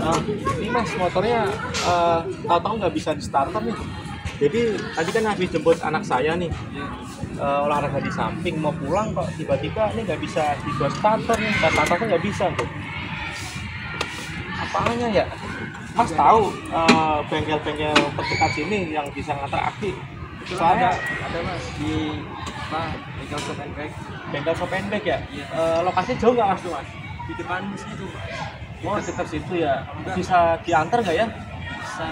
Ini mas motornya tahu-tahu nggak bisa di starter nih. Jadi tadi kan habis jemput anak saya nih, olahraga di samping mau pulang kok tiba-tiba ini nggak bisa di starter nih, starternya nggak bisa tuh. Apanya ya? Mas tahu bengkel-bengkel terdekat sini yang bisa ngantar aki? Soalnya ada mas di bengkel Shop&Bike. Bengkel Shop&Bike ya? Iya. Lokasinya jauh nggak mas tuh mas? Di depan situ mas. Oh sekitar situ ya? Enggak. Bisa diantar nggak ya? Bisa.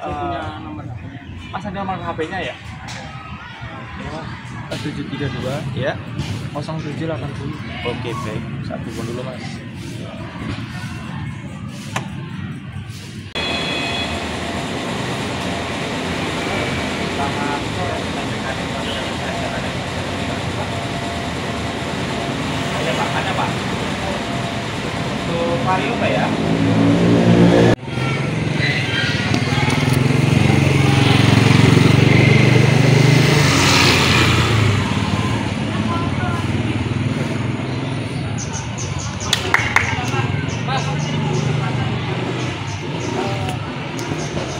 Saya punya nomor HP-nya. Mas ada nomor HP-nya ya? Iya mas. 732 ya? 0780. Oke baik. Saya telepon dulu mas. Vario Pak ya.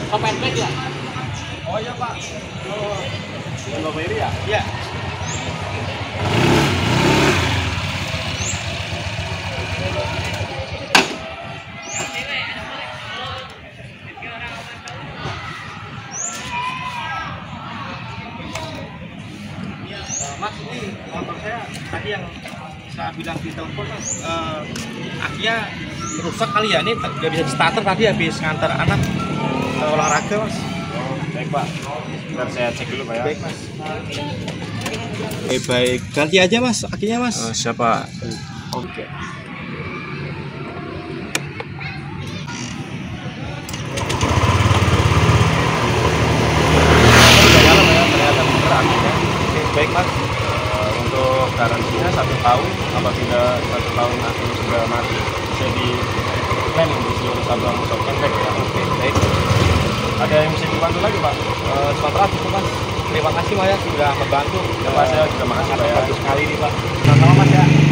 Shop&Bike ya? Oh iya Pak. Oh. Bapak Iri ya? Iya. Mas ini motor saya tadi yang saya bilang di telepon mas akhirnya rusak kali ya, ini nggak bisa di starter tadi habis ngantar anak olahraga mas. Baik pak, ntar saya cek dulu pak ya. Baik mas. Baik ganti aja mas akhirnya mas. Siapa? Oke. Baik mas, untuk garansinya 1 tahun, apabila 1 tahun nanti sudah mati bisa diklaim di seluruh cabang Shop&Bike ya. Oke, baik. Ada yang bisa dibantu lagi pak? Sementara cukup mas. Terima kasih pak ya sudah membantu. Terima kasih juga, makasih pak ya. Bagus sekali nih pak. Selamat malam mas ya.